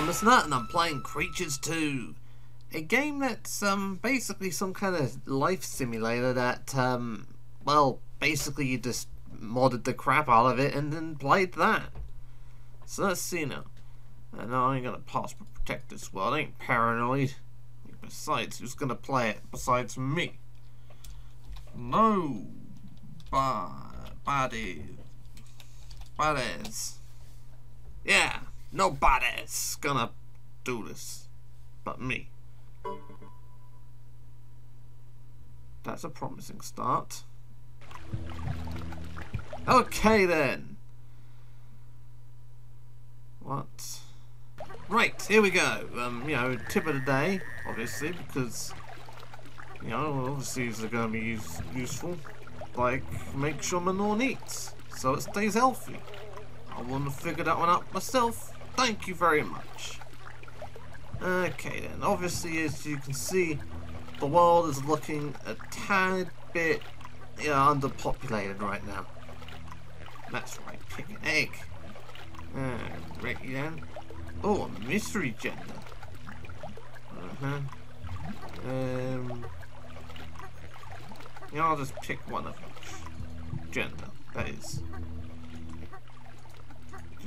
I'm Mr. Nut and I'm playing Creatures 2, a game that's basically some kind of life simulator that, well, basically you just modded the crap out of it and then played that. So let's see now. And I ain't gonna password protect this world, I ain't paranoid. Besides, who's gonna play it besides me? No. Baddies. Yeah, nobody's gonna do this but me. That's a promising start. Okay then. What? Right, here we go. You know, tip of the day, obviously, because, you know, obviously these are gonna be useful. Like, make sure my Norn eats, so it stays healthy. I wouldn't have figured that one out myself. Thank you very much. Okay then, obviously as you can see, the world is looking a tad bit, you know, underpopulated right now. That's right, pick an egg. Right then. Oh, a mystery gender. You know, I'll just pick one of each gender, that is.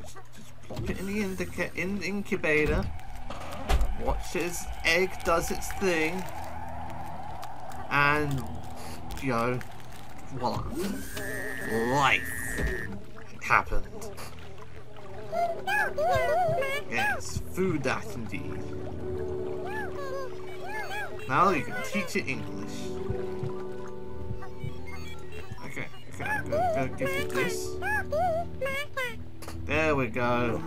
Just plop it in the incubator. Watch as egg does its thing. And, you know, voila. Life happened. Yes, food that indeed. Now you can teach it English. Okay, I'm gonna give you this. There we go.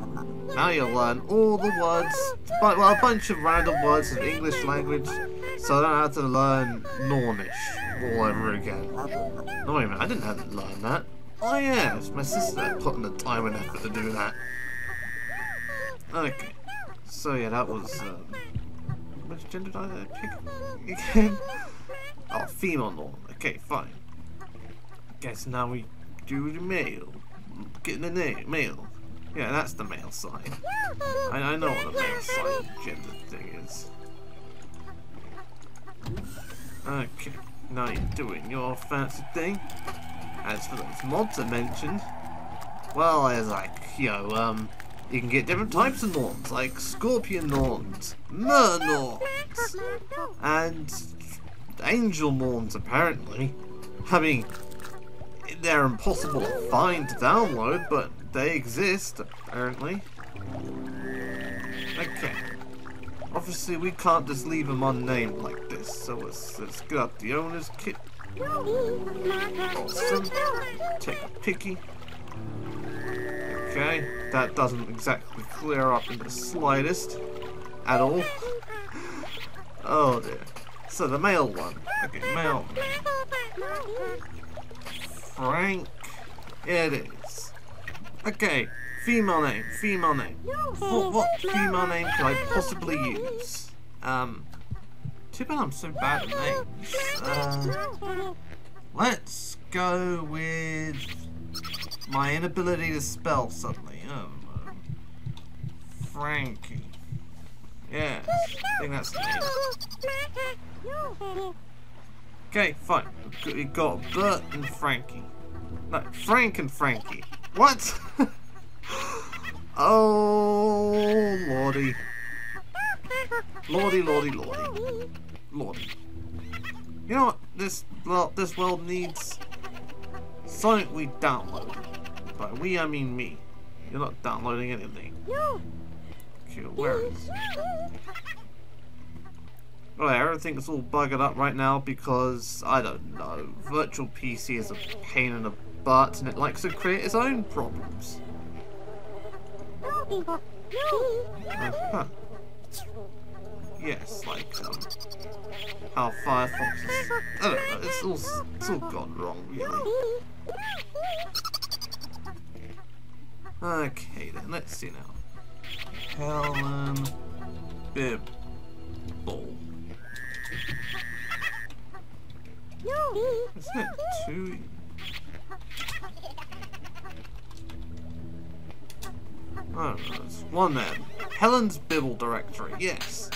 Now you'll learn all the words, but well, a bunch of random words in the English language, so I don't have to learn Nornish all over again. No, wait a minute, I didn't have to learn that. Oh yeah, it's my sister that put in the time and effort to do that. Okay, so yeah, that was, which gender did I pick again? Oh, female Norn, okay, fine. Guess now we do the male. Get the name, male. Yeah, that's the male side. I know what the male side gender thing is. Okay, now you're doing your fancy thing. As for those mods I mentioned, well, there's like, you know, you can get different types of Norns, like Scorpion Norns, Mer Norns, and Angel Norns, apparently. I mean, they're impossible to find to download, but they exist, apparently. Okay. Obviously, we can't just leave them unnamed like this, so let's get up the owner's kit. Awesome. Take a picky. Okay, that doesn't exactly clear up in the slightest. At all. Oh dear. So the male one. Okay, male. Frank. Here it is. Okay, female name, female name. What female name could I possibly use? Too bad I'm so bad at names. Let's go with my inability to spell suddenly. Frankie. Yeah, I think that's the name. Okay, fine. We got Bert and Frankie. No, Frank and Frankie. What? Oh, lordy. Lordy. You know what? This world needs something we download. By we, I mean me. You're not downloading anything. Okay, where is it? Well, everything's all buggered up right now because, I don't know, Virtual PC is a pain in the butt and it likes to create its own problems. Uh-huh. Yes, like, how Firefox is, I don't know, it's all gone wrong, really. Okay then, let's see now. Helen's Bibble. Isn't it too? I don't know, it's one then. Helen's Bibble Directory, yes.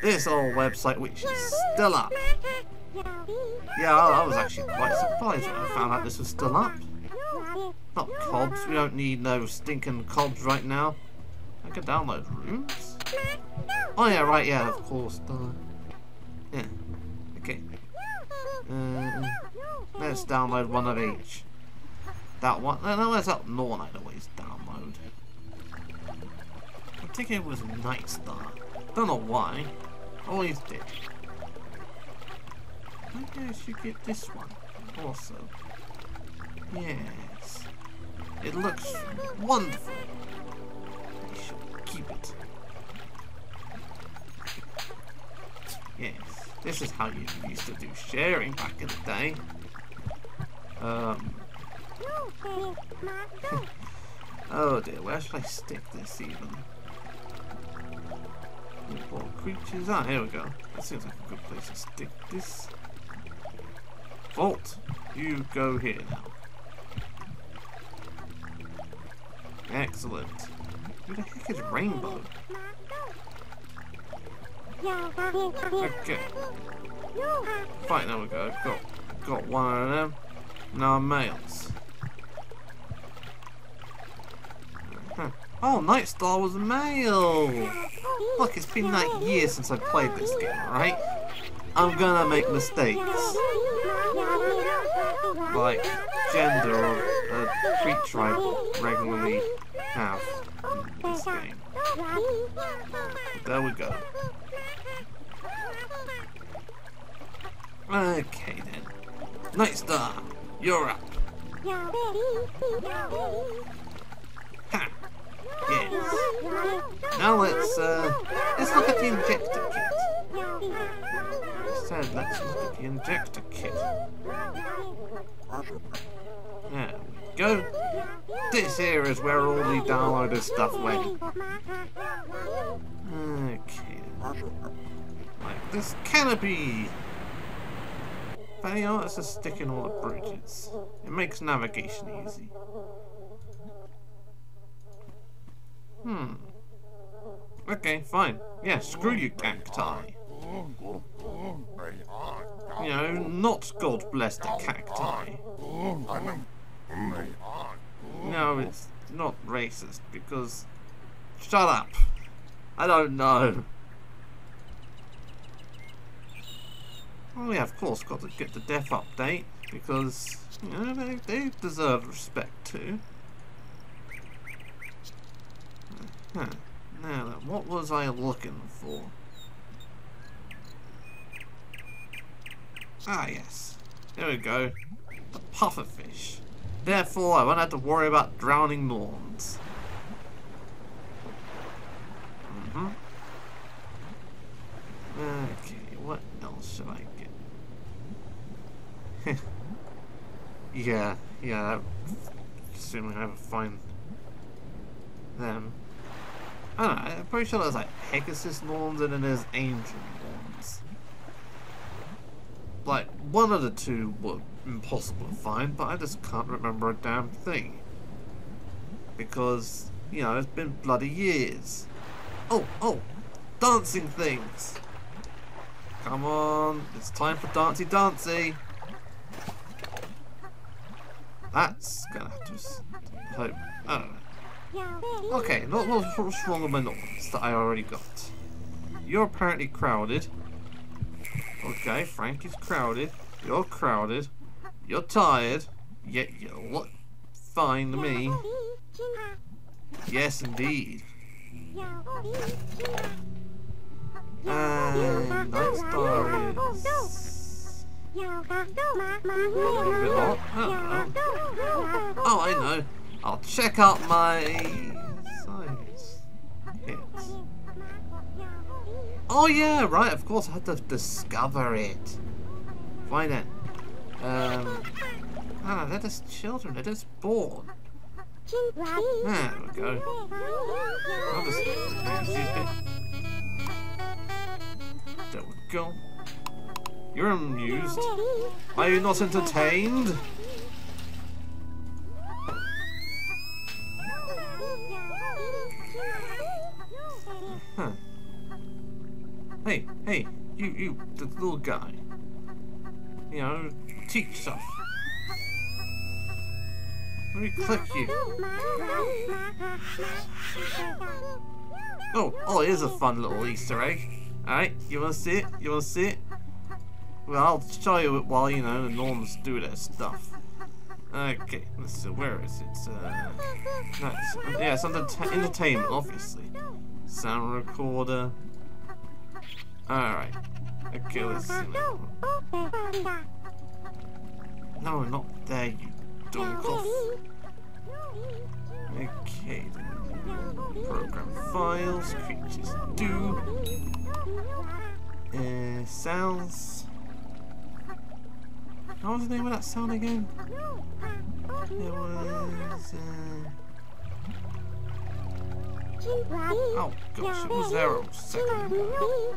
This old website, which is still up. Yeah, I was actually quite surprised when I found out this was still up. Not cobs, we don't need no stinking cobs right now. I can download rooms. Oh yeah, right, yeah, of course. Yeah, okay. Let's download one of each. That one, no, that's up Norn I'd always download. I think it was Night Star. Don't know why, always did. Maybe I should get this one also. Yes, it looks wonderful. We should keep it. Yes, this is how you used to do sharing back in the day. Oh dear, where should I stick this even? Import creatures. Ah, here we go. That seems like a good place to stick this. Vault, you go here now. Excellent. Who the heck is Rainbow? Okay. Fine, there we go. Got one of them. Now males. Huh. Oh, Night Star was a male! Look, it's been 9 years since I played this game, right? I'm gonna make mistakes. Like, gender or creature I regularly have in this game. There we go. Okay then. Night Star, you're up. Ha! Yes. Now let's look at the injector kit. Instead, let's look at the injector kit. There we go. This here is where all the downloaded stuff went. Okay. Like this canopy. But you know, it's just sticking all the bridges. It makes navigation easy. Okay, fine. Yeah, screw you, cacti. You know, not God bless the cacti. No, it's not racist because... Shut up. I don't know. Oh yeah, of course, got to get the death update because, you know, they deserve respect too. Huh. Now then, what was I looking for? Ah yes, there we go, the pufferfish. Therefore I won't have to worry about drowning Norns. Okay, what else should I get? yeah, assuming I ever find them. I don't know, I'm pretty sure there's like Hegasus Norns and then there's Angel Norns. Like, one of the two were impossible to find, but I just can't remember a damn thing. Because, you know, it's been bloody years. Oh! Dancing things! Come on, it's time for Dancy Dancy! That's gonna have to... hope. I don't know. Okay, what's wrong with my Norns that I already got? You're apparently crowded. Okay, Frankie's crowded. You're crowded. You're tired. Yet you look fine to me. Yes, indeed. And Night Star is... a little bit off. Oh, I know. I'll check out my size hits. Oh yeah, right, of course I had to discover it. Fine then. Ah, they're just children, they're just born. There we go. I'll just there we go. You're amused. Are you not entertained? Huh. Hey, hey, you, the little guy. You know, teach stuff. Let me click you. Oh, here's a fun little Easter egg. Alright, you wanna see it? You wanna see it? Well, I'll show you it while, you know, the Norns do their stuff. Okay, let's see, where is it? Nice. Yeah, it's under entertainment, obviously. Sound recorder. Alright. Okay, let's see. No, not there, you donkoff. Okay, then. Program files, creatures do. Sounds. What was the name of that sound again? It was. Oh gosh, it was there a second ago.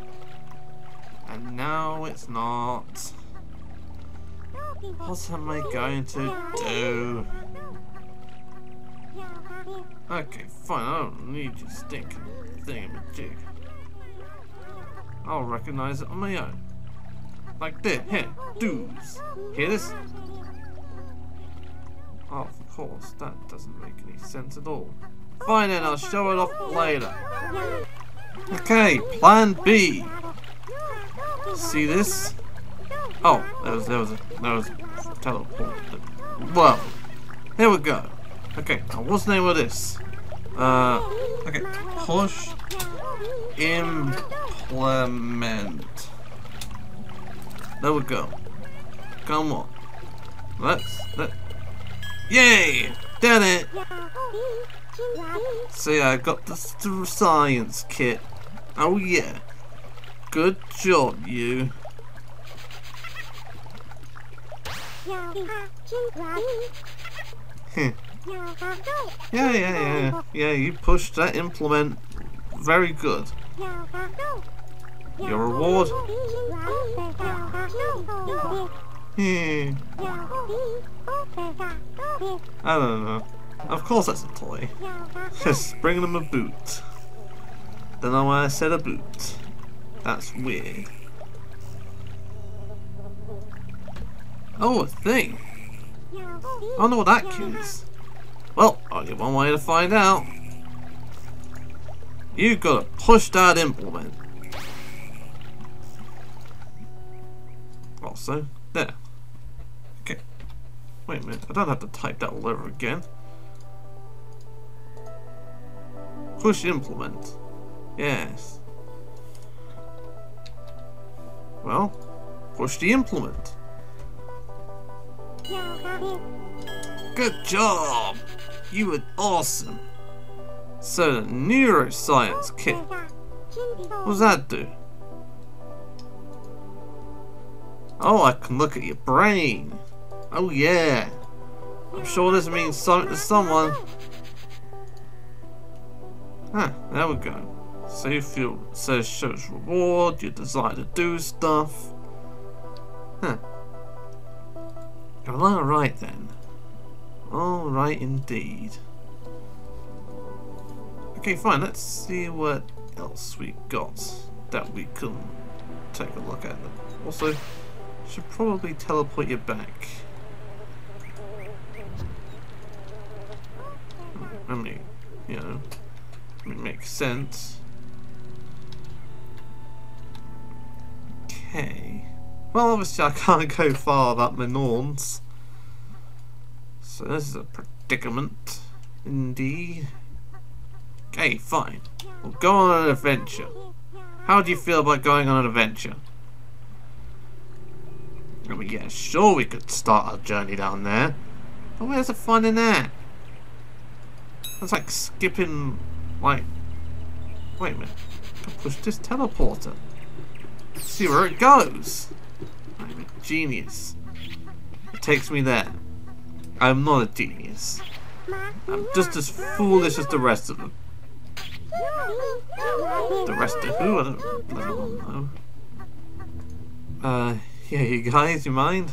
And now it's not. What am I going to do? Okay, fine, I don't need your stinking thingamajig. I'll recognize it on my own. Like this, here, dudes. Hear this? Oh, of course, that doesn't make any sense at all. Fine then, I'll show it off later. Okay, plan B. See this? Oh, there was a teleport. Well, here we go. Okay, now what's the name of this? Okay, push implement. There we go. Come on. Let's. Yay! Did it! See, I got the science kit. Oh yeah. Good job, you. Yeah, you pushed that implement. Very good. Your reward? I don't know. Of course that's a toy. Just bring them a boot. Don't know why I said a boot. That's weird. Oh, a thing. I don't know what that is. Well, only one way to find out. You gotta push that implement. Also, there. Okay. Wait a minute, I don't have to type that all over again. Push implement. Yes. Well, push the implement. Good job! You were awesome! So the neuroscience kit. What does that do? Oh, I can look at your brain. Oh yeah. I'm sure this means something to someone. Huh, there we go. Save field says shows reward, your desire to do stuff. Huh. Well, alright then. Alright indeed. Okay, fine, let's see what else we got that we can take a look at. Also, should probably teleport you back. I mean, you know, it makes sense. Okay. Well, obviously I can't go far without my Norns. So this is a predicament, indeed. Okay, fine. We'll go on an adventure. How do you feel about going on an adventure? I mean, yeah, sure we could start our journey down there. But where's the fun in that? That's like skipping, like... Wait a minute. I'll push this teleporter. See where it goes. I'm a genius. It takes me there. I'm not a genius. I'm just as foolish as the rest of them. The rest of who? I don't bloody well know. Yeah, you guys, you mind?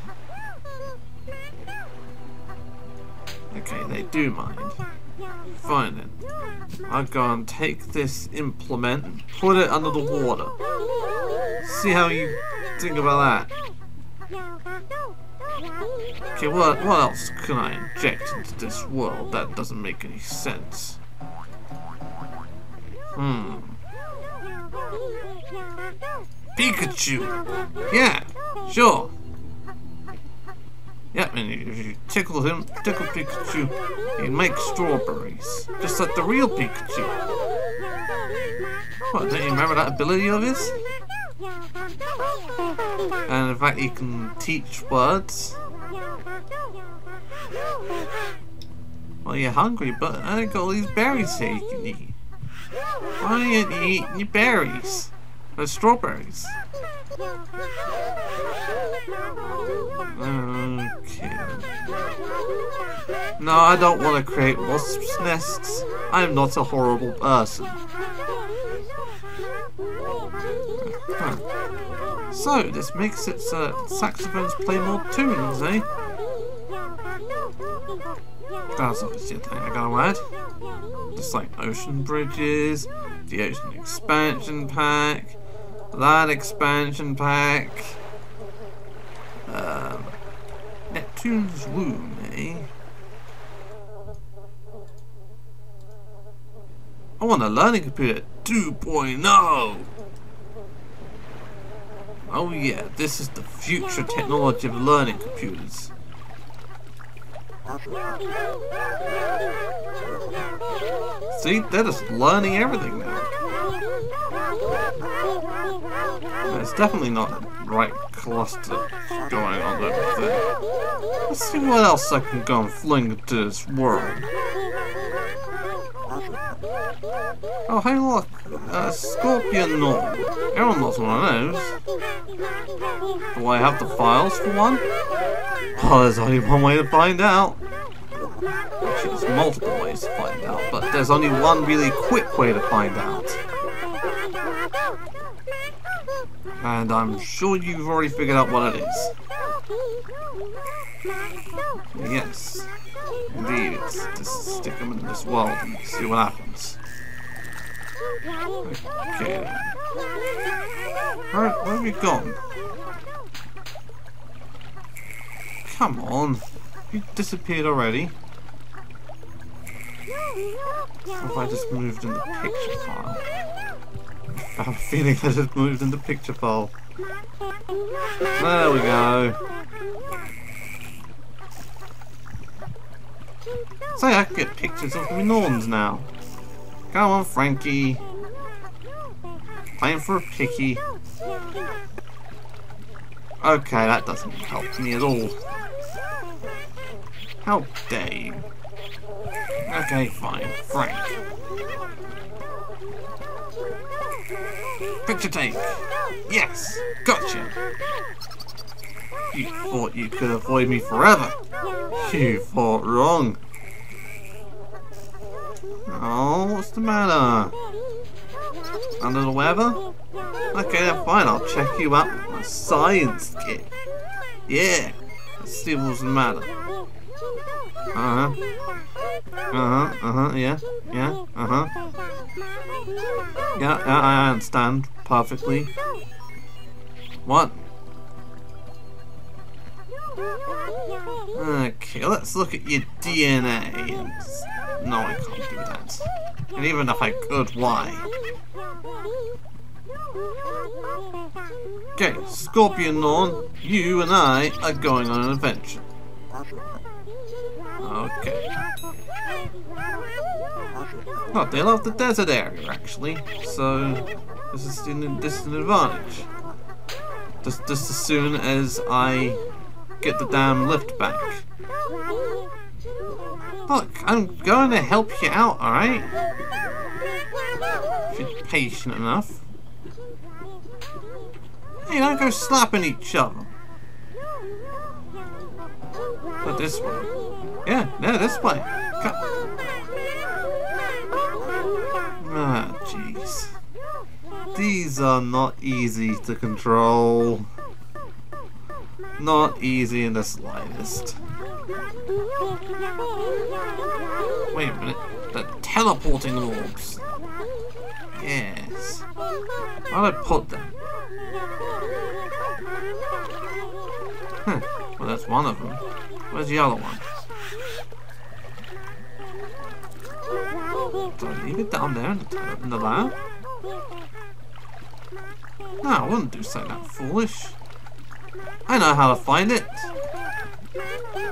Okay, they do mind. Fine then. I'll go and take this implement and put it under the water. See how you think about that. Okay, what else can I inject into this world? That doesn't make any sense. Pikachu! Yeah, sure. Yep, and if you tickle him, tickle Pikachu, you make strawberries. Just like the real Pikachu. What, don't you remember that ability of his? And in fact, he can teach words. Well, you're hungry, but I got all these berries here you can eat. Why aren't you eating your berries? They're strawberries. Okay. No, I don't want to create wasps' nests. I'm not a horrible person. Huh. So, this makes its saxophones play more tunes, eh? That's obviously a thing I gotta add. Just like Ocean Bridges, the Ocean Expansion Pack, that Expansion Pack, Neptune's Womb, eh? I want a Learning Computer 2.0! Oh yeah, this is the future technology of learning computers. See, they're just learning everything now. There's definitely not the right cluster going on over there. Let's see what else I can go and fling into this world. Oh, hey look, Scorpion Norn. Everyone loves one of those. Do I have the files for one? Oh, there's only one way to find out. Actually, there's multiple ways to find out, but there's only one really quick way to find out. And I'm sure you've already figured out what it is. Yes. Indeed, it's just stick them in this world and see what happens. Okay. Alright, where have we gone? Come on. You disappeared already. What if I just moved in the picture file? I have a feeling I just moved in the picture file. There we go. So I can get pictures of my Norns now. Come on, Frankie. Playing for a picky. Okay, that doesn't help me at all. How dare you? Okay, fine. Frank. Picture take. Yes! Gotcha! You thought you could avoid me forever. You thought wrong. Oh, what's the matter? Under the weather? Okay, then fine. I'll check you out with my science kit. Yeah! Let's see what's the matter. Yeah, I understand perfectly. What? Okay, let's look at your DNA. No, I can't do that. And even if I could, why? Okay, Scorpion Norn, you and I are going on an adventure. Okay. Oh, they love the desert area actually, so this is an advantage. Just as soon as I get the damn lift back. Look, I'm going to help you out, alright? If you're patient enough. Hey, don't go slapping each other. But this way. Yeah, no, this way. Come. Ah, jeez. These are not easy to control. Not easy in the slightest. Wait a minute. The teleporting orbs. Yes. Why do I put them? Huh. Well, that's one of them. Where's the other one? Do I leave it down there in the lab? No, I wouldn't do something that foolish. I know how to find it.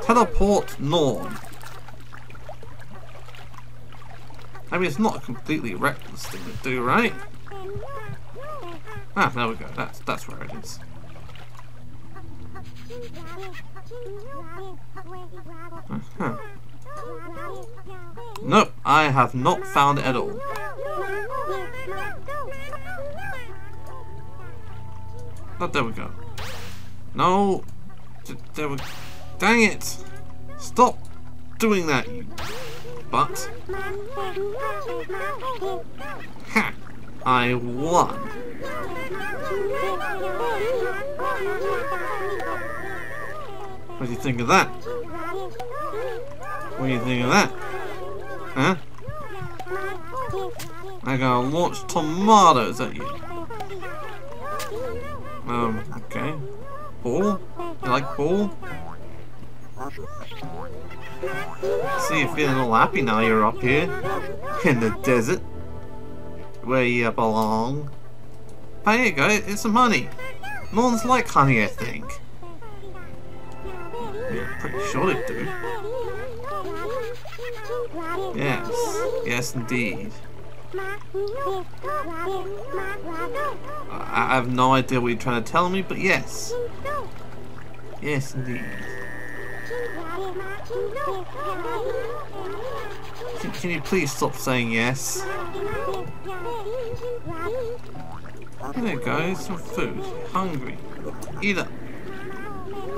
Teleport Norn. I mean, it's not a completely reckless thing to do, right? Ah, there we go. That's where it is. Uh-huh. Nope, I have not found it at all. Oh, there we go. No, there we go. Dang it! Stop doing that, you butt. Ha! I won. What do you think of that? What do you think of that? Huh? I'm gonna launch tomatoes at you. Okay. Ball? You like ball? See, you're feeling all happy now you're up here. In the desert. Where you belong. Oh, here you go, it's some honey. Norns like honey, I think. Yeah, pretty sure they do. Yes. Yes, indeed. I have no idea what you're trying to tell me, but yes. Yes, indeed. Can you please stop saying yes? There you go, some food. Hungry. Eat up.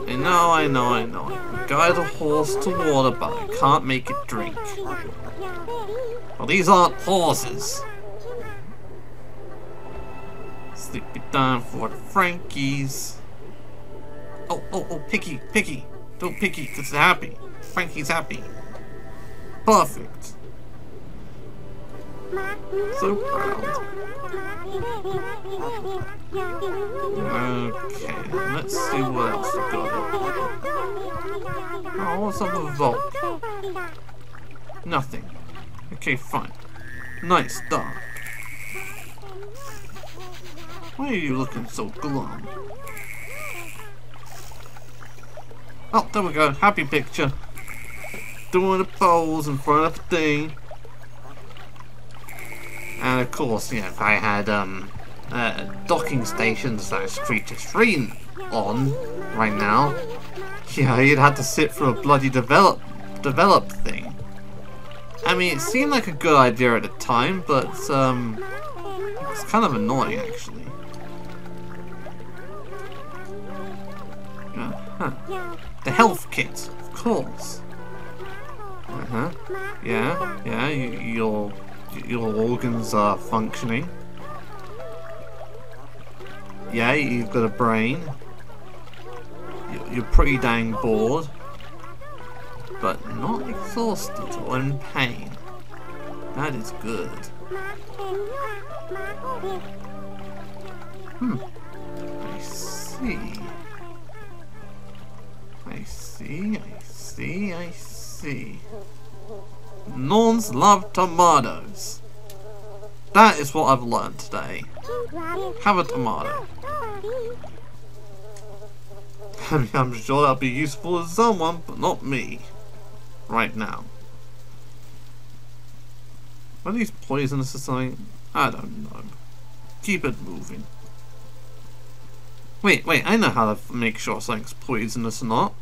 I know, I know, I know. Guide a horse to water, but I can't make it drink. Well, these aren't horses. Sleepy time for the Frankies. Oh, oh, oh, Picky, Picky. Don't Picky, because they're happy. Frankie's happy. Perfect. So proud. Okay, let's see what else we've got. Oh, what's up with Volk? Nothing. Okay, fine. Night Star. Why are you looking so glum? Oh, there we go. Happy picture. Doing the pose in front of the thing. And of course, you know, if I had docking stations like Creatures 3 on right now, yeah, you'd have to sit for a bloody develop thing. I mean, it seemed like a good idea at the time, but it's kind of annoying actually. Huh. The health kit, of course. Uh huh. Yeah, yeah. Your organs are functioning. Yeah, you've got a brain. You're pretty dang bored, but not exhausted or in pain. That is good. Hmm. I see. I see. I see. I see. Norns love tomatoes. That is what I've learned today. Have a tomato. I mean, I'm sure that'll be useful to someone, but not me. Right now. Are these poisonous or something? I don't know. Keep it moving. Wait, I know how to make sure something's poisonous or not.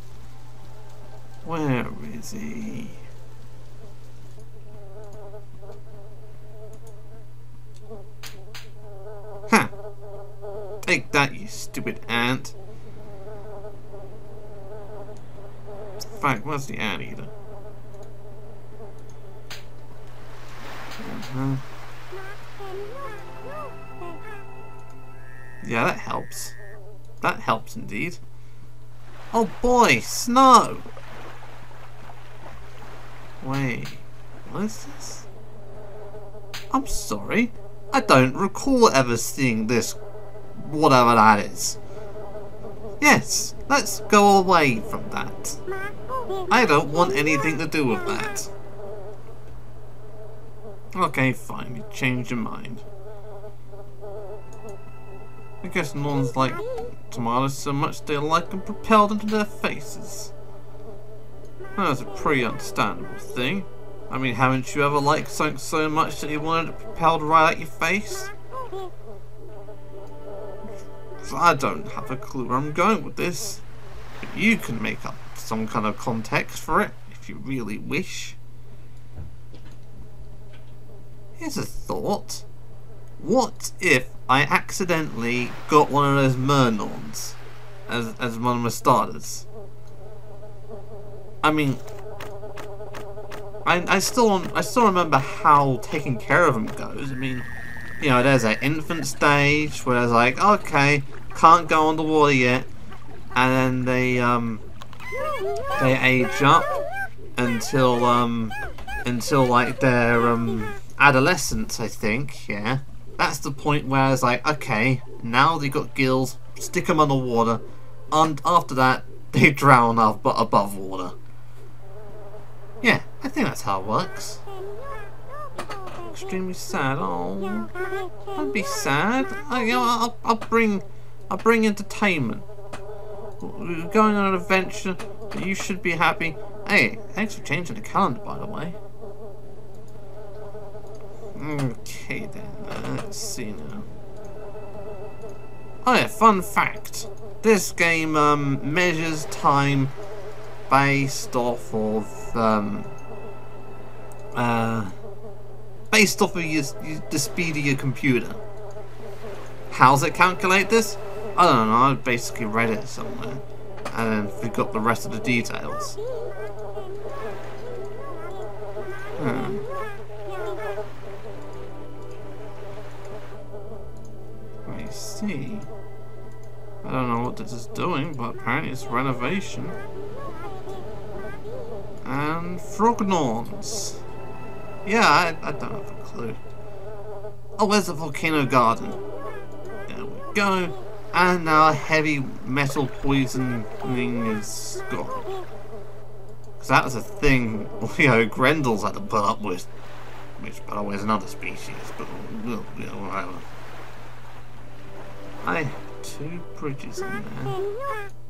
Where is he? Ha! Take that, you stupid ant. In fact, where's the ant eater? Uh-huh. Yeah, that helps. That helps indeed. Oh boy, snow! Wait, what is this? I'm sorry, I don't recall ever seeing this, whatever that is. Yes, let's go away from that. I don't want anything to do with that. Okay, fine, you changed your mind. I guess Norns like tomatoes so much they like them propelled into their faces. That's a pretty understandable thing. I mean, haven't you ever liked something so much that you wanted it propelled right at your face? I don't have a clue where I'm going with this. But you can make up some kind of context for it, if you really wish. Here's a thought. What if I accidentally got one of those Mer Norns as one of my starters? I mean, I still remember how taking care of them goes. I mean, you know, there's an infant stage where it's like, okay, can't go on the water yet, and then they age up until like their adolescence, I think. Yeah, that's the point where it's like, okay, now they've got gills, stick them on the water, and after that they drown up but above water. Yeah, I think that's how it works. Extremely sad. Oh, don't be sad. I'll bring entertainment. We're going on an adventure, but you should be happy. Hey, thanks for changing the calendar, by the way. Okay then, let's see now. Oh yeah, fun fact. This game measures time based off of the speed of your computer. How's it calculate this? I don't know, I basically read it somewhere and then forgot the rest of the details. I see. I don't know what this is doing, but apparently it's renovation. And frog Norns. Yeah, I don't have a clue. Oh, there's a volcano garden. There we go. And now heavy metal poisoning is gone. Because that was a thing, you know, Grendel's had to put up with. Which, by the way, is another species, but you know, whatever. I have two bridges in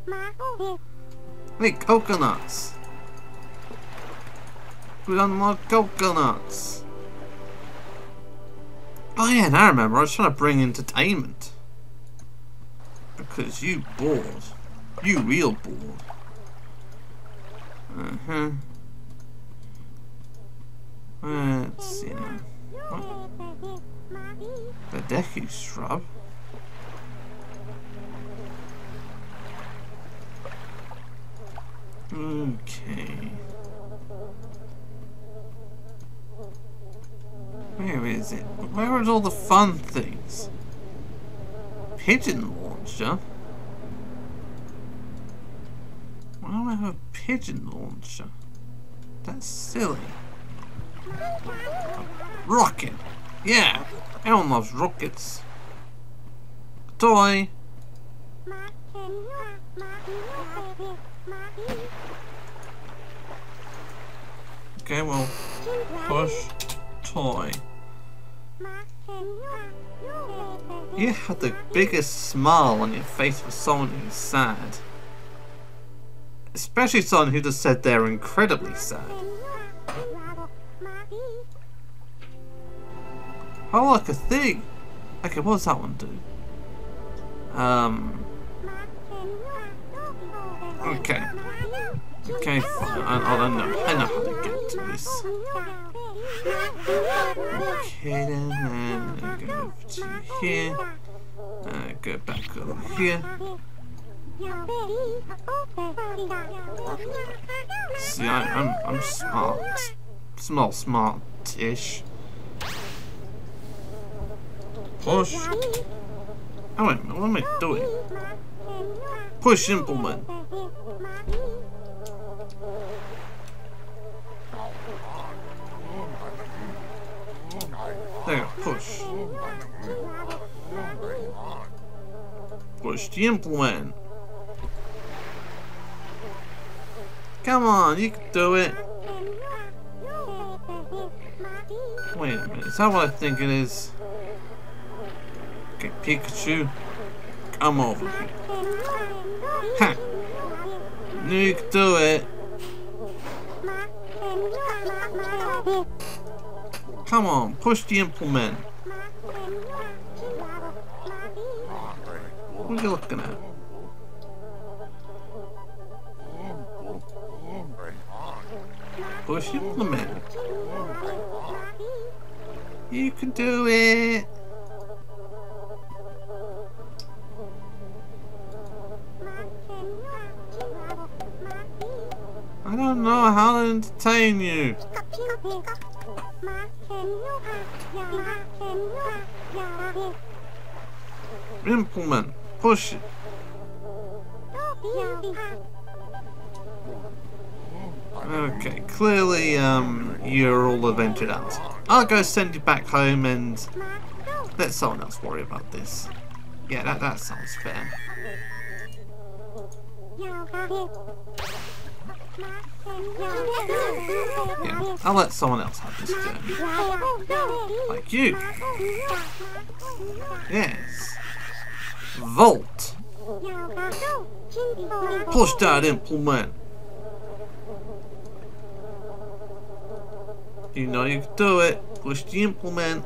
there. Hey, coconuts! We unlocked coconuts. Oh yeah, now I remember. I was trying to bring entertainment because you bored, you real bored. Let's see now. What? The Deku Shrub. Okay. Where is it? Where are all the fun things? Pigeon launcher? Why don't I have a pigeon launcher? That's silly. A rocket! Yeah! Everyone loves rockets. A toy! Okay, well, push. Toy. You had the biggest smile on your face for someone who's sad. Especially someone who just said they're incredibly sad. Oh, like a thing! Okay, what does that one do? Okay. Okay, fine. I don't know. I know how to get to this. Okay then, and go over to here, go back over here. See, I'm smart, smart-ish. Push. Oh wait, what am I doing? Push implement. Push. Push to implement. Come on, you can do it. Wait a minute, is that what I think it is? Okay, Pikachu, come over here. Ha! Knew you could do it. Come on, push the implement. What are you looking at? Push implement. You can do it. I don't know how to entertain you. Implement. Push it. Okay, clearly, you're all adventured out. I'll go send you back home and let someone else worry about this. Yeah, that sounds fair. Yeah, I'll let someone else have this journey. Like you. Yes. Vault. Push that implement. You know you can do it. Push the implement.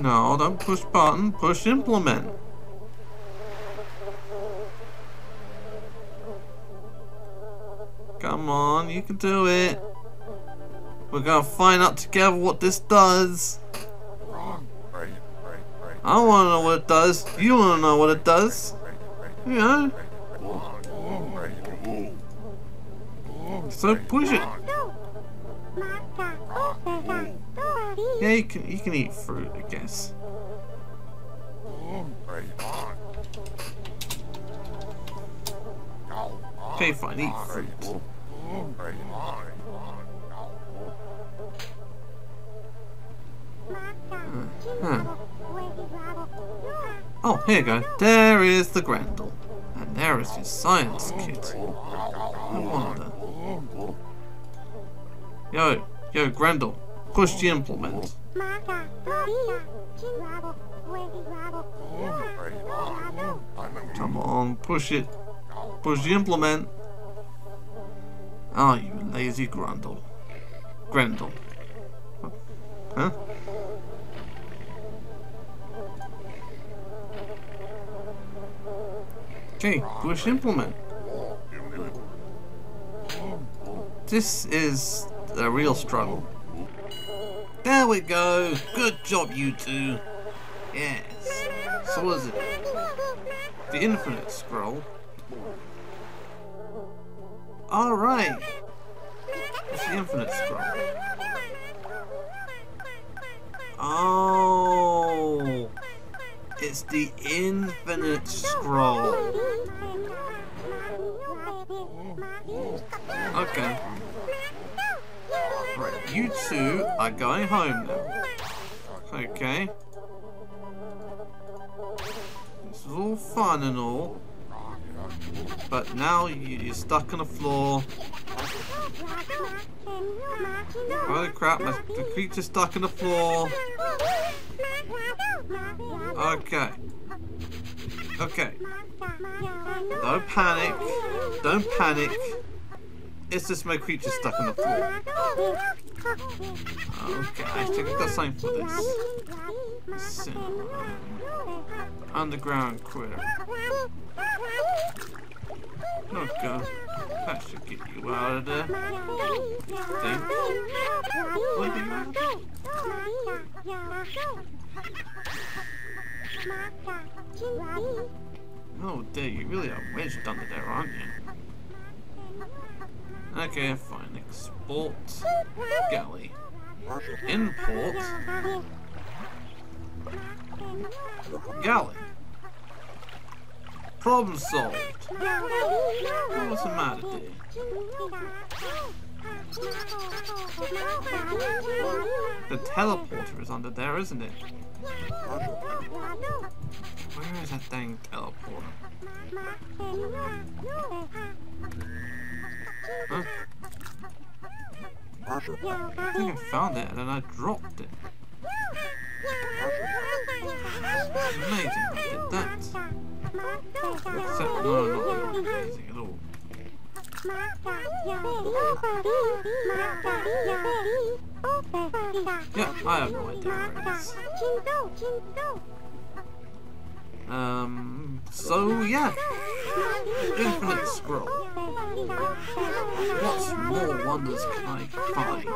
No, don't push button. Push implement. Come on, you can do it. We're gonna find out together what this does. I wanna know what it does. You wanna know what it does. You know? So push it. Yeah, you can eat fruit, I guess. Okay, fine, eat fruit. Oh, here you go. There is the Grendel. And there is his science kit. I wonder. Yo, Grendel, push the implement. Come on, push it. Push the implement. Oh, you lazy Grendel. Grendel. Huh? Okay, push implement. This is a real struggle. There we go. Good job, you two. Yes. So what is it? The infinite scroll. All right. It's the infinite scroll. Oh, it's the infinite scroll. Okay. Right, you two are going home now. Okay. This is all fun and all. But now you're stuck on the floor. Holy crap, the creature's stuck on the floor. Okay. Okay. Don't panic. Don't panic. It's just my creature stuck on the floor. Okay, I think I've got something for this. Underground quitter. Okay, that should get you out of there. Oh dear, you really are wedged under there, aren't you? Okay, fine. Export galley. Import galley. Problem solved. What's the matter, dear? The teleporter is under there, isn't it? Where is that dang teleporter? Huh? I think I found it and then I dropped it. Amazing I did that. Except no, not amazing at all. Yeah, I have no idea where it is. So yeah, infinite scroll. What more wonders can I find?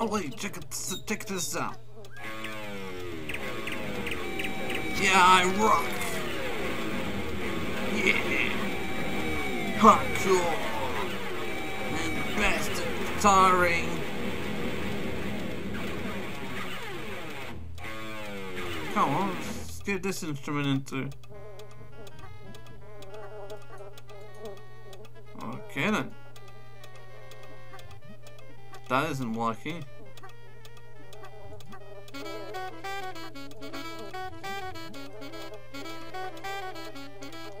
Oh wait, check this out. Yeah, I rock. Yeah, hardcore and best at guitaring. Come on, let's get this instrument into. Okay then. That isn't working.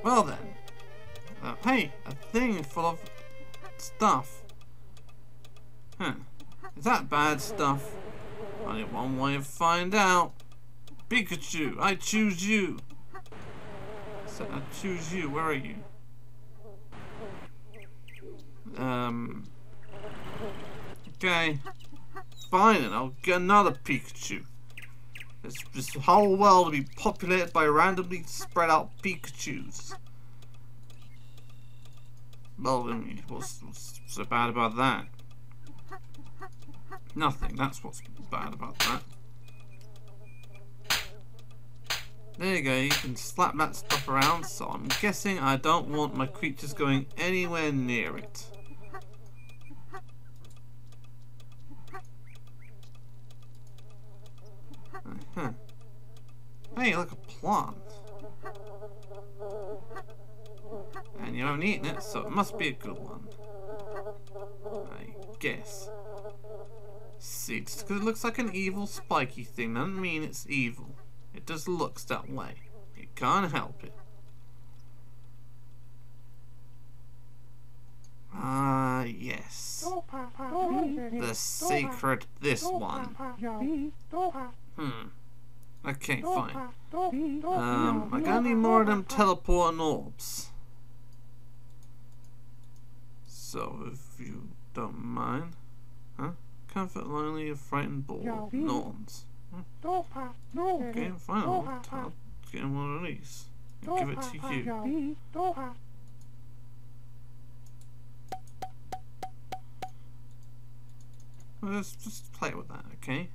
Well then. Hey, a thing full of stuff. Huh. Is that bad stuff? Only one way to find out. Pikachu, I choose you. So I choose you, where are you? Okay, fine then, I'll get another Pikachu. This whole world will be populated by randomly spread out Pikachus. Well, I mean, what's so bad about that? Nothing, that's what's bad about that. There you go, you can slap that stuff around, so I'm guessing I don't want my creatures going anywhere near it. Huh. Hey, look, a plant. And you haven't eaten it, so it must be a good one. I guess. See, just because it looks like an evil spiky thing doesn't mean it's evil. It just looks that way. You can't help it. Yes. The secret, this one. Okay, fine. I gotta need more of them teleporting orbs. So, if you don't mind, huh? Comfort, lonely, and frightened, bored, Norns. Huh? Okay, fine. I'll get one of these. I'll give it to you. Let's just play with that, okay?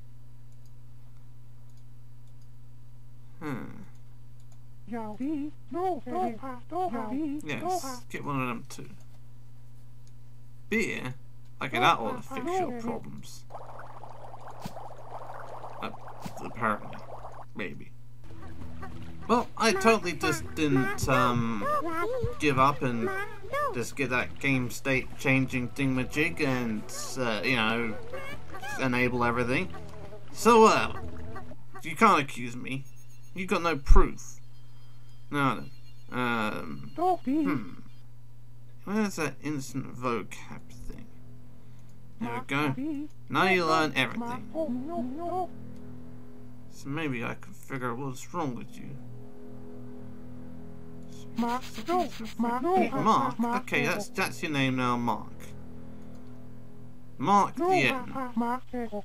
Yes, get one of them too. Beer? Okay, that ought to fix your problems. Apparently. Maybe. Well, I totally just didn't give up and just get that game state changing thingamajig and, you know, enable everything. So, you can't accuse me. You got no proof. No, where's that instant vocab thing? There we go. Now you learn everything. So maybe I can figure out what's wrong with you. Mark. Okay, that's your name now, Mark. Mark the Ettin.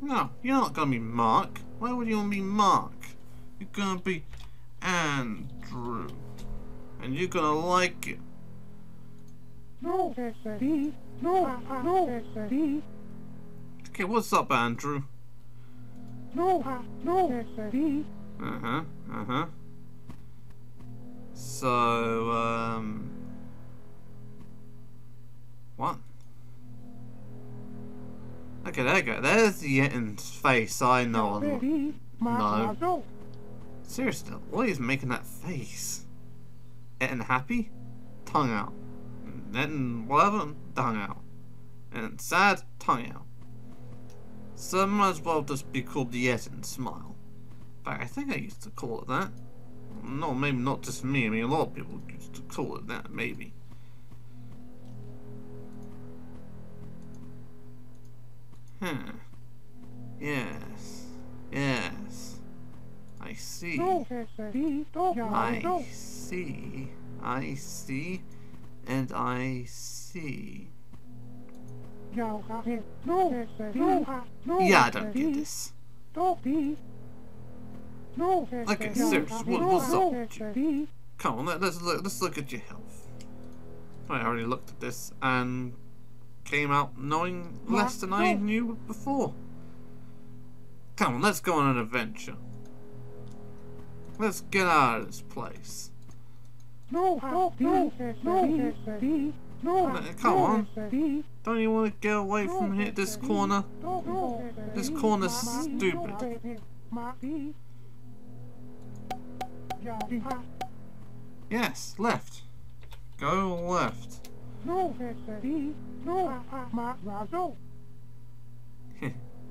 No, you're not gonna be Mark. Why would you want to be Mark? You're gonna be Andrew. And you're gonna like it. Okay, what's up, Andrew? So, what? Look at that guy. There's the Ettin's face. I know. No. Seriously, why is making that face? Ettin happy? Tongue out. Ettin whatever? Tongue out. And sad? Tongue out. So might as well just be called the Ettin smile. But I think I used to call it that. No, maybe not just me. I mean, a lot of people used to call it that, maybe. Huh. Yes. Yes. I see. I see. I see. And I see. Yeah, I don't get this. Okay, seriously, what's up with you? Come on, let's look at your health. I already looked at this and came out knowing less than I knew before. Come on, let's go on an adventure. Let's get out of this place. Come on. Don't you want to get away from here, this corner? This corner's stupid. Yes, left. Go left.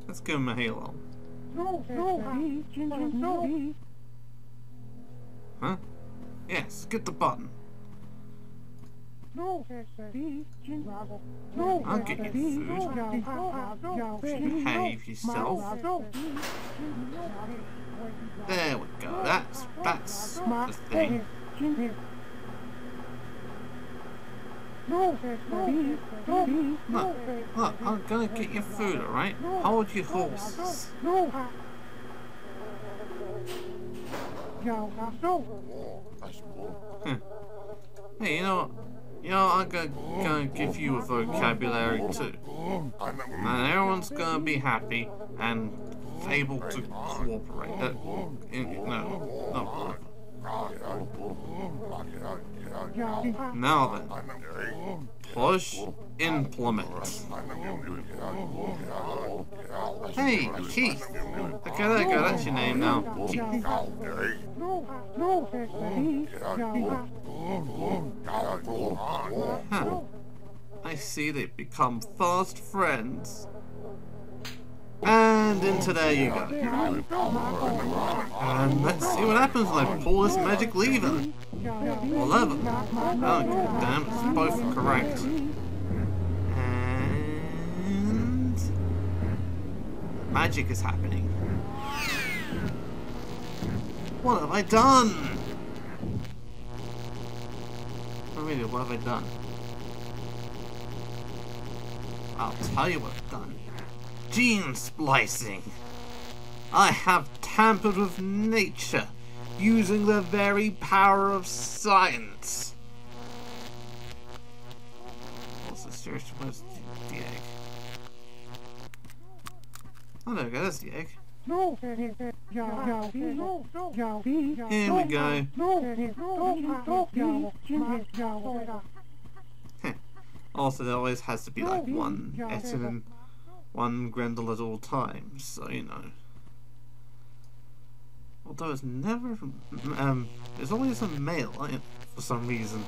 Let's give him a halo. Huh? Yes, get the button. I'll get your food. Behave yourself. There we go. That's the thing. Look, I'm gonna get your food, alright? Hold your horses. Hey, you know what? You know, I'm gonna give you a vocabulary too. And everyone's gonna be happy and able to cooperate. No. Now then. Push, implement. Hey, Keith. Okay, there you go, that's your name now. Huh. I see they've become fast friends. And into there you go. And let's see what happens when I pull this magic lever. Or lever. Oh, damn, it's both correct. And... magic is happening. What have I done? Oh, really, what have I done? I'll tell you what I've done. Gene splicing. I have tampered with nature using the very power of science. What's the search? Where's the egg? Oh, there we go, that's the egg. Here we go. Also, there always has to be like one Ettin, one Grendel at all times, so you know. Although it's never, it's always a male for some reason.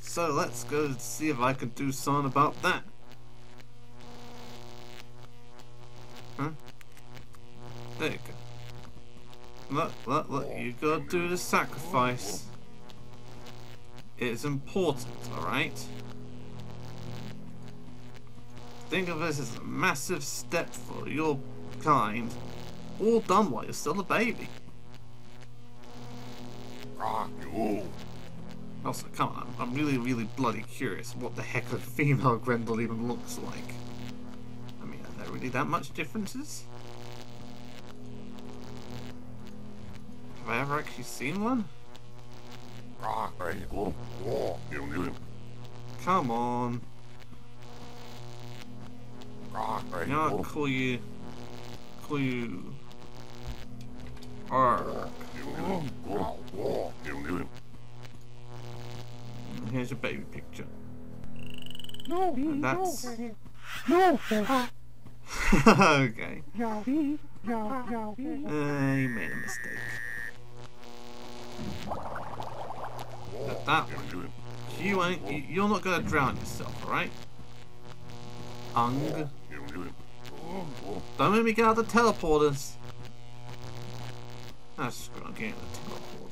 So let's go and see if I can do something about that. Huh? There you go. Look, you gotta do the sacrifice. It's important, alright? Think of this as a massive step for your kind, all done while you're still a baby. Also, come on, I'm really bloody curious what the heck a female Grendel even looks like. I mean, are there really that much differences? Have I ever actually seen one? Come on. You know, I'll call you Arg. Here's your baby picture. And that's Okay. I made a mistake. But that one, you ain't, you're not gonna drown yourself, alright? Ung. Don't make me get out of the teleporters. I'm just gonna get out of the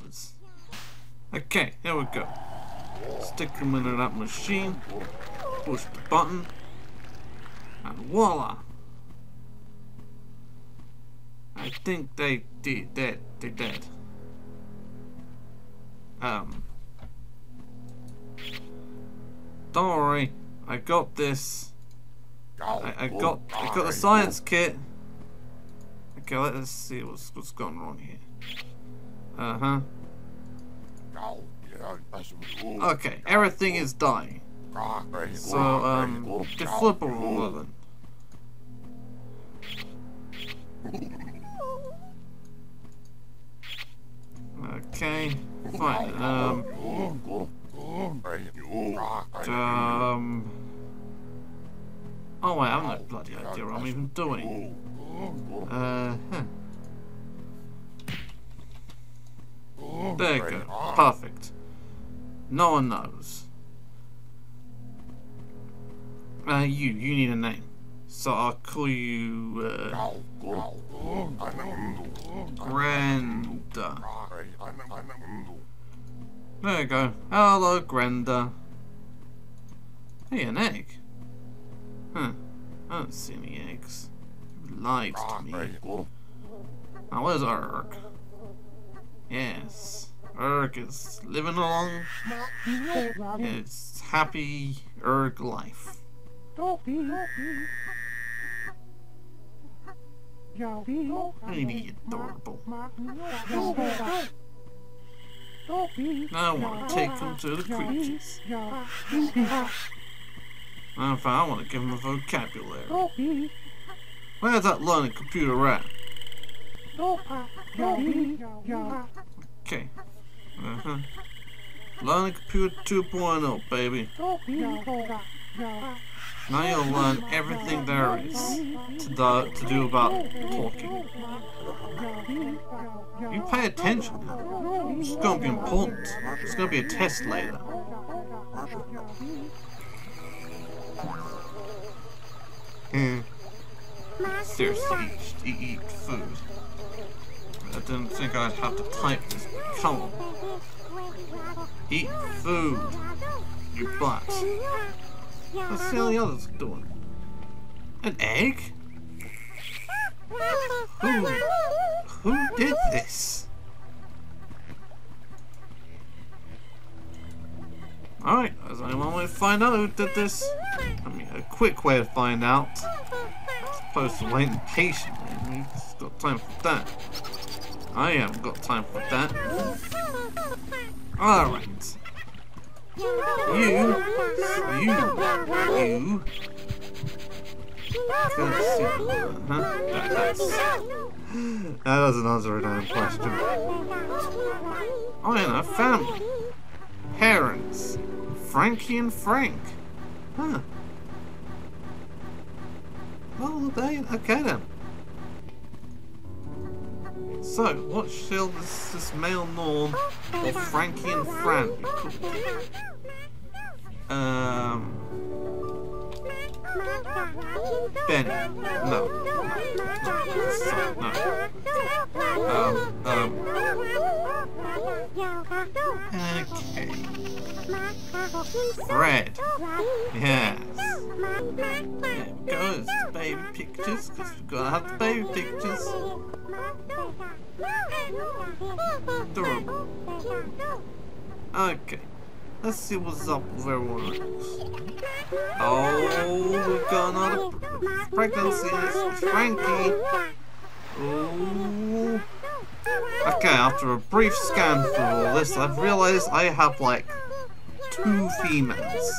teleporters. Okay, here we go. Stick them into that machine. Push the button. And voila! I think they did that. They did. Don't worry, I got this. I got the science kit. Okay, let's see what's gone wrong here. Okay, everything is dying. So the flipper will then. Okay, fine. Oh wait, I have no bloody idea what I'm even doing. There you go. Perfect. No one knows. You need a name. So I'll call you Grenda. There you go. Hello, Grenda. Hey, an egg. Huh. I don't see any eggs. You lied to me. Now, where's Urk? Yes. Urk is living along. It's happy Urk life. Really adorable. Now I want to take them to the creatures. In fact, I want to give them a vocabulary. Where's that learning computer at? Okay. Learning Computer 2.0, baby. Now you'll learn everything there is to do about talking. You pay attention now. It's going to be important. It's going to be a test later. Seriously, eat food. I didn't think I'd have to type this. Come on. Eat food, you butt. Let's see how the others are doing. An egg? Who did this? Alright, there's only one way to find out who did this. I mean, a quick way to find out. As opposed to waiting patiently. We've just got time for that. I haven't got time for that. Alright. You. That doesn't answer a damn question. Oh, yeah, family. Parents. Frankie and Frank. Huh. Oh, they. Okay then. So, what shall this male Norn or Frankie and Fran be called? Benny. Okay. Fred. Yes. There it goes. Baby pictures, because we've got to have the baby pictures. Adorable. Okay. Let's see what's up with everyone else. Oh, we've got another pregnancy. It's Frankie. Ooh. Okay, after a brief scan through all this, I've realized I have like 2 females.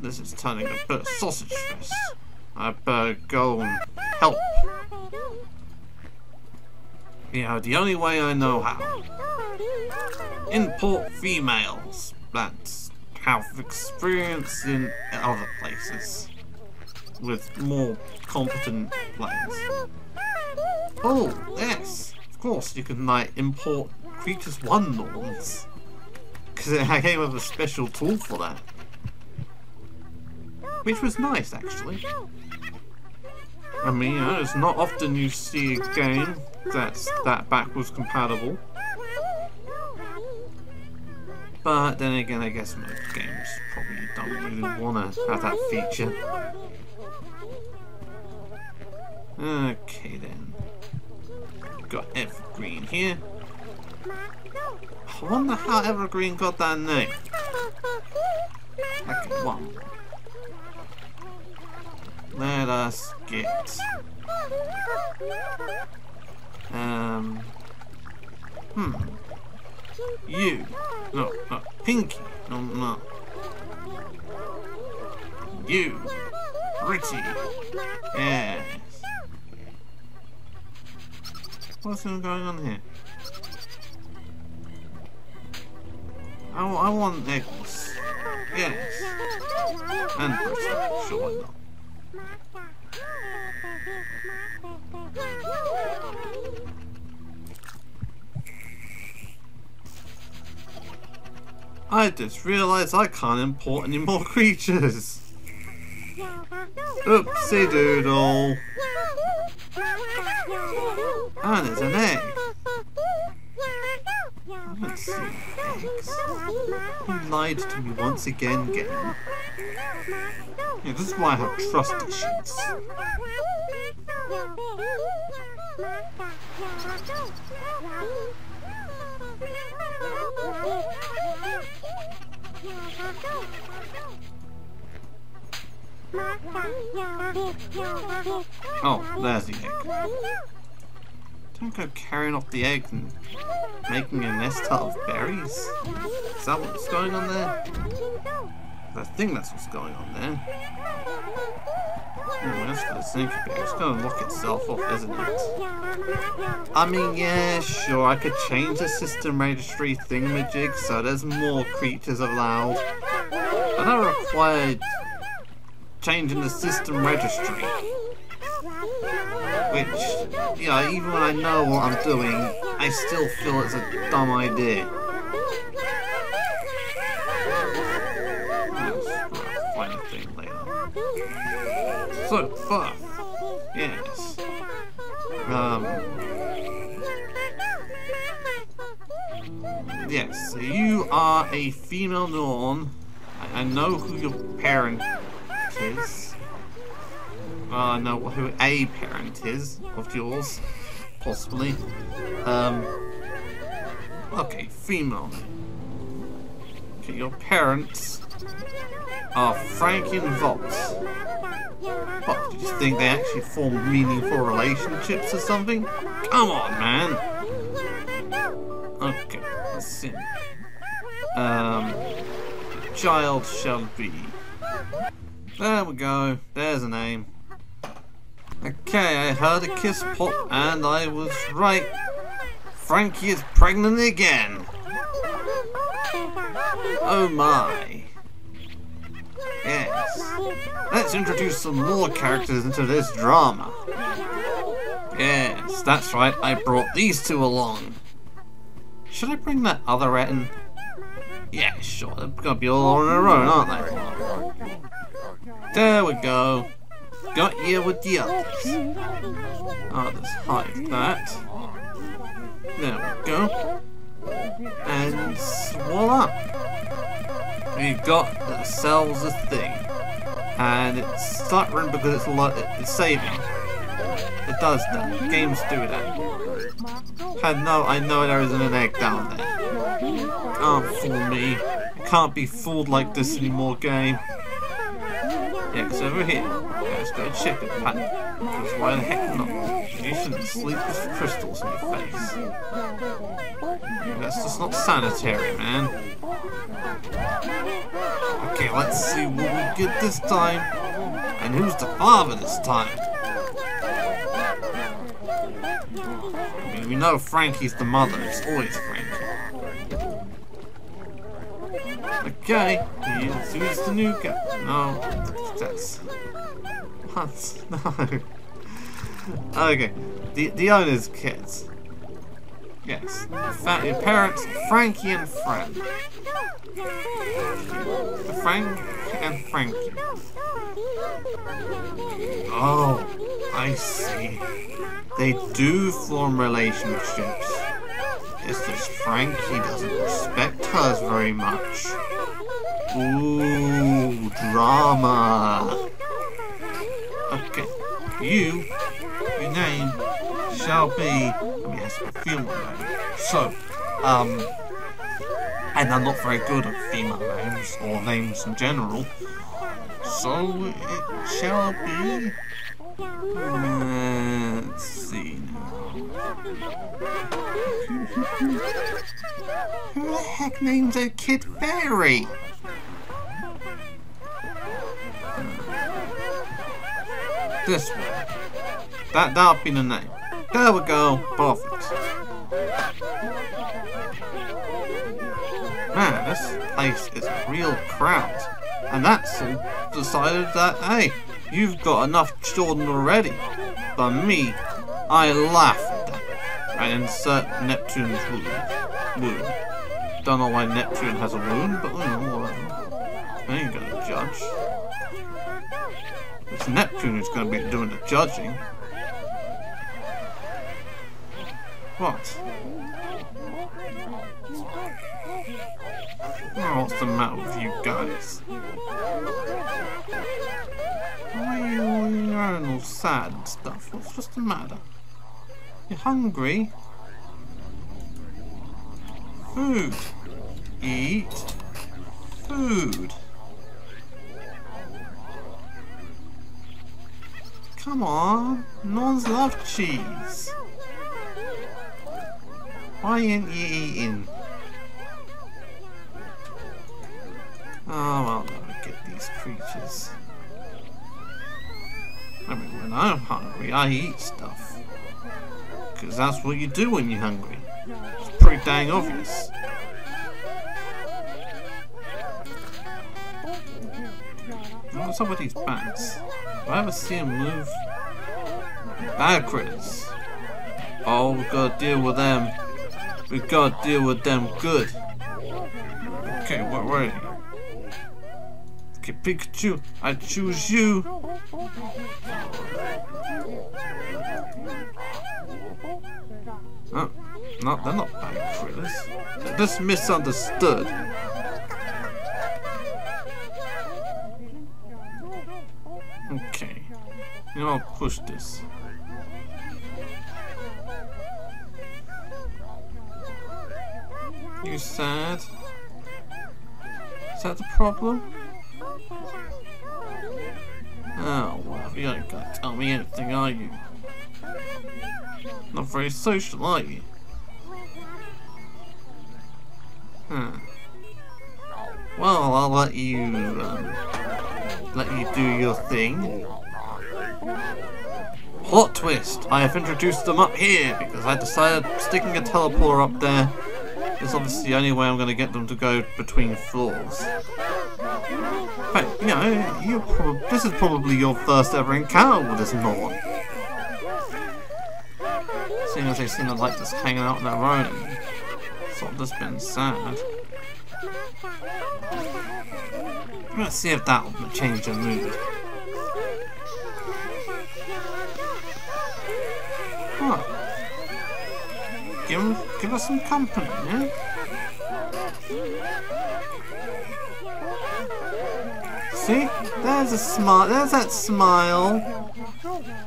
This is turning a bit of sausage fest. I better go and help. You know, the only way I know how. Import females. That's how I've experienced in other places. with more competent planes. Oh, yes! Of course, you can, like, import Creatures 1 Norns. Because I came up with a special tool for that. Which was nice, actually. I mean, you know, it's not often you see a game that's that backwards compatible. But then again, I guess most games probably don't really want to have that feature. Okay then. Got Evergreen here. I wonder how Evergreen got that name. Okay, one. Let us get... You. No, no. Pinky. No, no. You. Pretty. Yes. What's going on here? I want Eggles. Yes. And Pretty. Sure, why not? I just realized I can't import any more creatures. Oopsie doodle. And there's an egg. I don't see eggs. You lied to me once again, game. Yeah, this is why I have trust issues. Oh, there's the egg. Don't go carrying off the egg and making a nest out of berries. Is that what's going on there? I think that's what's going on there. Anyway, that's for the sink. It's going to lock itself off, isn't it? I mean, yeah, sure, I could change the system registry thingamajig so there's more creatures allowed. But that required changing the system registry. Which, you know, even when I know what I'm doing, I still feel it's a dumb idea. So, Fuff. Yes. Yes, so you are a female Norn. I know who your parent is. Well, I know who a parent is of yours, possibly. Okay, female. Okay, your parents are Frankie and Vox. What, did you think they actually form meaningful relationships or something? Come on, man! Okay, let's see. Child shall be. There we go, there's a name. Okay, I heard a kiss pop and I was right. Frankie is pregnant again! Oh my. Yes. Let's introduce some more characters into this drama. Yes, that's right, I brought these two along. Should I bring that other Ettin? Yeah, sure, they're gonna be all on their own, aren't they? There we go. Got you with the others. Oh, let's hide that. There we go. And voila! We've got ourselves a thing. And it's stuttering because it's saving. It does that. Games do that. And no, I know there isn't an egg down there. Can't fool me. Can't be fooled like this anymore, game. Yeah, it's over here. Yeah, let's go check it, Pat. Because why the heck not? You shouldn't sleep with crystals in your face. Yeah, that's just not sanitary, man. Okay, let's see what we get this time. And who's the father this time? I mean, we know Frankie's the mother. It's always Frankie. Okay, here's the new guy. No, that's... What? No. Okay. The owner's kids. Yes. Family, parents, Frankie and Frank. Frank and Frankie. Oh, I see. They do form relationships. It's just Frankie doesn't respect hers very much. Ooh, drama. Okay. You, your name shall be, yes, female name. So, and I'm not very good at female names or names in general. So it shall be. Let's see now. Who the heck names their kid Fairy? This one. That'll be the name. There we go. Perfect. Man, this place is a real crowd. And that's all decided that, hey, you've got enough children already. But me, I laughed at them. And insert Neptune's womb. Don't know why Neptune has a womb, but whatever. I ain't gonna judge. It's Neptune who's going to be doing the judging. What? Oh, what's the matter with you guys? Why are you all sad and stuff? What's the matter? You're hungry? Food. Eat. Food. Come on, Norns love cheese. Why ain't you eating? Oh, I'll never get these creatures. I mean, when I'm hungry, I eat stuff. Because that's what you do when you're hungry. It's pretty dang obvious. What's up with these bats? Do I ever see them move? Bad critters. Oh, we gotta deal with them. We gotta deal with them good. Okay, what were you? Okay, Pikachu, I choose you. Oh, no, they're not bad critters. They're just misunderstood. Okay, you know, I'll push this. You sad? Is that the problem? Oh, well, you ain't gonna tell me anything, are you? Not very social, are you? Huh. Well, I'll let you do your thing. Plot twist! I have introduced them up here because I decided sticking a teleporter up there is obviously the only way I'm going to get them to go between floors. But you know, this is probably your first ever encounter with this Norn. Seeing as they seem to like just hanging out on their own, it's sort of just been sad. Let's see if that will change the mood. Huh. Give us some company, yeah? See? There's a smile. There's that smile.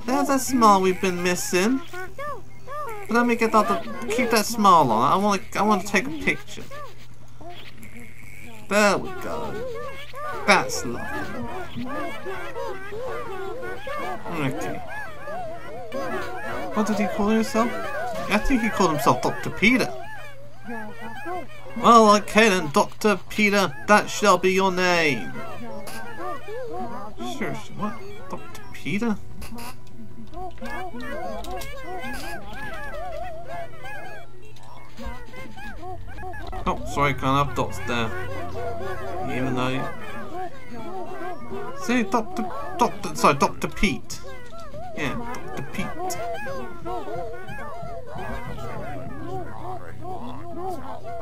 There's that smile we've been missing. But let me get that. Keep that smile on. I want to take a picture. There we go. That's lovely. Okay. What did he call himself? I think he called himself Dr. Peter. Well, okay then, Dr. Peter, that shall be your name. Seriously, what? Dr. Peter? Oh, sorry, can't have dots there. Even though... See, Dr. Dr. Pete. Yeah, Dr. Pete.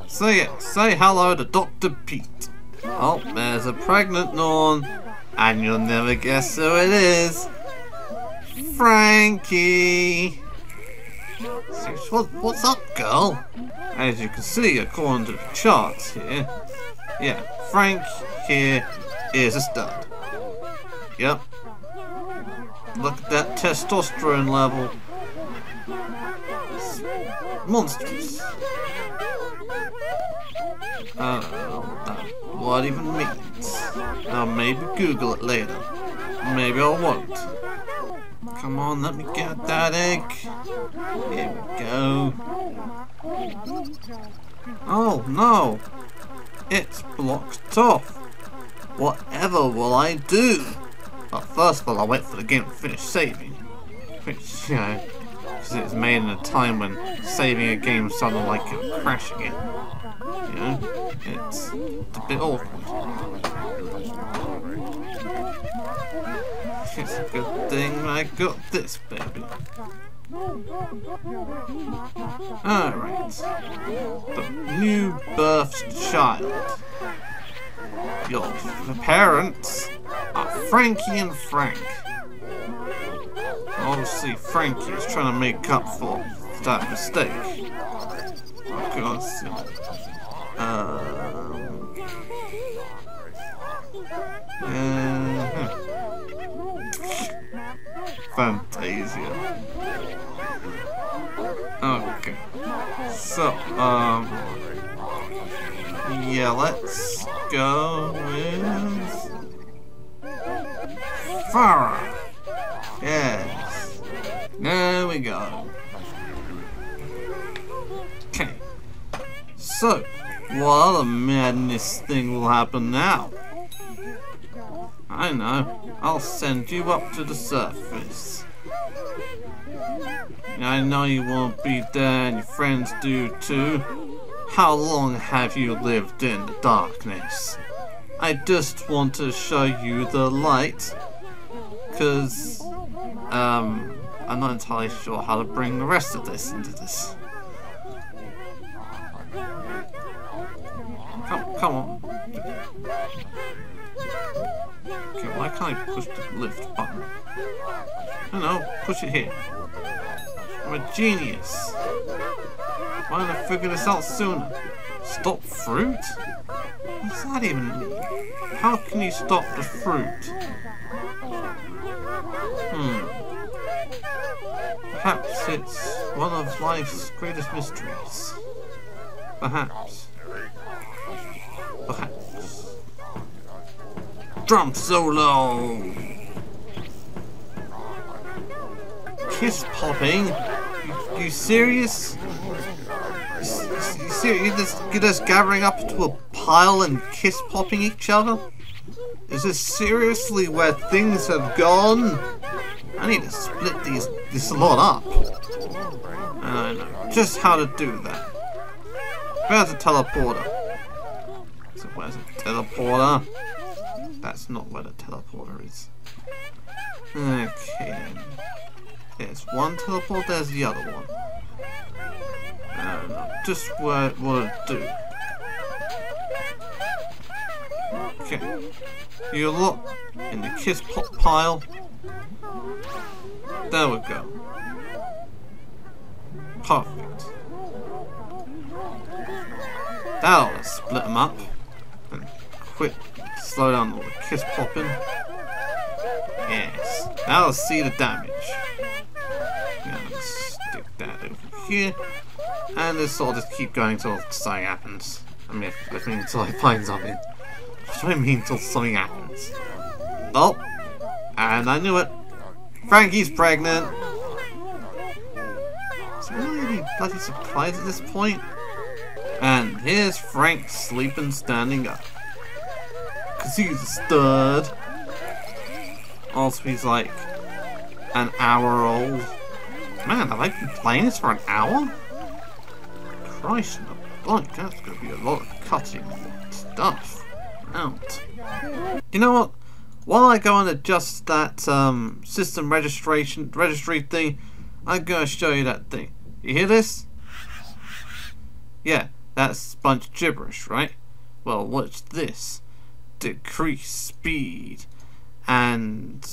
So yeah, say hello to Dr. Pete. Oh, there's a pregnant Norn. And you'll never guess who it is. Frankie. What's up, girl? As you can see, according to the charts here, yeah, Frank here is a stud. Yep. Look at that testosterone level. It's monstrous. I don't know what it even means. I'll maybe Google it later. Maybe I won't. Come on, let me get that egg. Here we go. Oh no! It's blocked off. Whatever will I do? Well, first of all, I'll wait for the game to finish saving. Which, you know, because it's made in a time when saving a game sounded like a crash again. You know? It's a bit awkward. It's a good thing I got this, baby. Alright. The new birthed child. Your parents are Frankie and Frank. Obviously, Frankie is trying to make up for that mistake. Of course. Fantasia. Okay. So, yeah, let's go with Farah. Yes. There we go. Okay. So, what other madness thing will happen now? I know. I'll send you up to the surface. I know you won't be there, and your friends do too. How long have you lived in the darkness? I just want to show you the light. Because, I'm not entirely sure how to bring the rest of this into this. Come on. Okay, why can't I push the lift button? I don't know, push it here. I'm a genius. Why don't I figure this out sooner? Stop fruit? What's that even mean? How can you stop the fruit? Perhaps it's one of life's greatest mysteries. Perhaps. Drum solo! Kiss popping? You serious? You serious? You're just gathering up to a pile and kiss popping each other? Is this seriously where things have gone? I need to split this lot up. I don't know just how to do that. Where's the teleporter? So where's the teleporter? That's not where the teleporter is. Okay. There's one teleport, there's the other one. I don't know just where it will do. Okay. You lot in the kiss pop pile. There we go. Perfect. That'll split them up. And quit. Slow down all the kiss popping. Yes. Now let's see the damage. Now let's stick that over here. And this will just keep going until something happens. I mean until I find something. What do I mean until something happens? Oh. And I knew it. Frankie's pregnant. Is there really any bloody surprise at this point? And here's Frank sleeping standing up. Cause he's a stud. Also, he's like an hour old. Man, have I been playing this for an hour? Christ, that's gonna be a lot of cutting stuff out. You know what? While I go and adjust that system registry thing, I'm gonna show you that thing. You hear this? Yeah, that's a bunch of gibberish, right? Well, what's this? Decrease speed and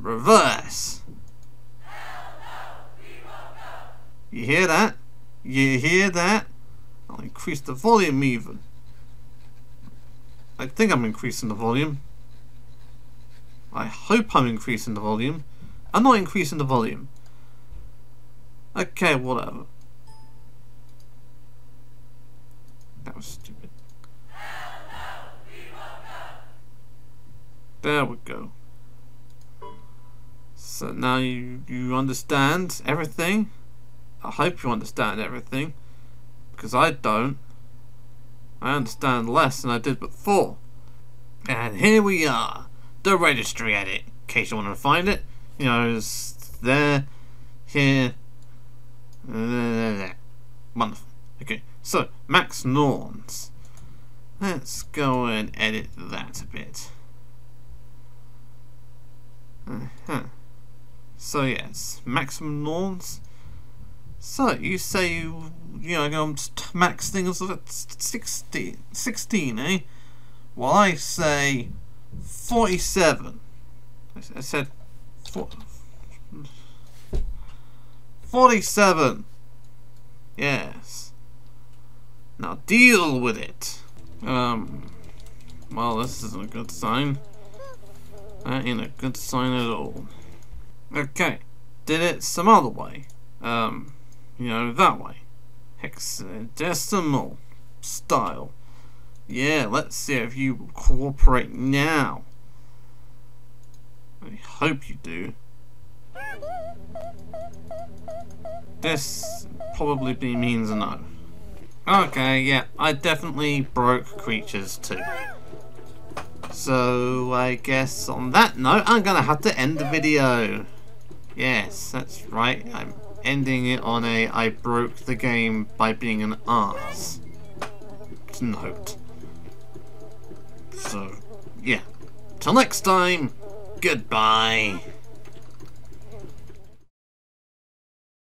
reverse. You hear that? You hear that? I'll increase the volume even. I think I'm increasing the volume. I hope I'm increasing the volume. I'm not increasing the volume. Okay, whatever. That was stupid. There we go. So now you understand everything. I hope you understand everything, because I don't. I understand less than I did before. And here we are, the registry edit. In case you want to find it, you know, it's there, here, there. Wonderful. Okay, so max norms. Let's go and edit that a bit. So yes, maximum norms. So you say you know, go max things at 16, eh? Well, I say 47. I said 47. Yes. Now deal with it. Well, this isn't a good sign. That ain't a good sign at all. Okay, did it some other way. You know, that way. Hexadecimal style. Yeah, let's see if you cooperate now. I hope you do. This probably means a no. Okay, yeah, I definitely broke Creatures 2. So I guess on that note, I'm gonna have to end the video. Yes, that's right. I'm ending it on a I broke the game by being an arse note. So yeah, till next time, goodbye.